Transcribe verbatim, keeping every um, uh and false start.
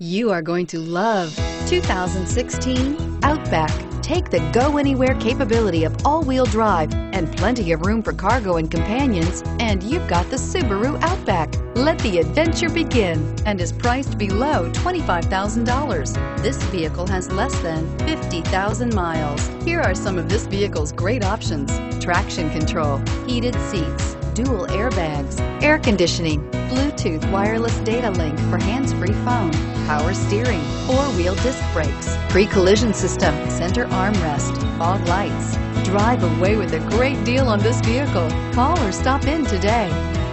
You are going to love two thousand sixteen Outback. Take the go-anywhere capability of all-wheel drive and plenty of room for cargo and companions, and you've got the Subaru Outback. Let the adventure begin, and is priced below twenty-five thousand dollars. This vehicle has less than fifty thousand miles. Here are some of this vehicle's great options: traction control, heated seats, dual airbags, air conditioning, Bluetooth wireless data link for hands-free phone, power steering, four-wheel disc brakes, pre-collision system, center armrest, fog lights. Drive away with a great deal on this vehicle. Call or stop in today.